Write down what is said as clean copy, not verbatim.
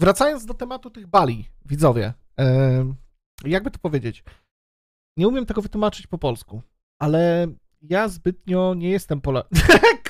Wracając do tematu tych bali, widzowie, jakby to powiedzieć, nie umiem tego wytłumaczyć po polsku, ale ja zbytnio nie jestem Polakiem.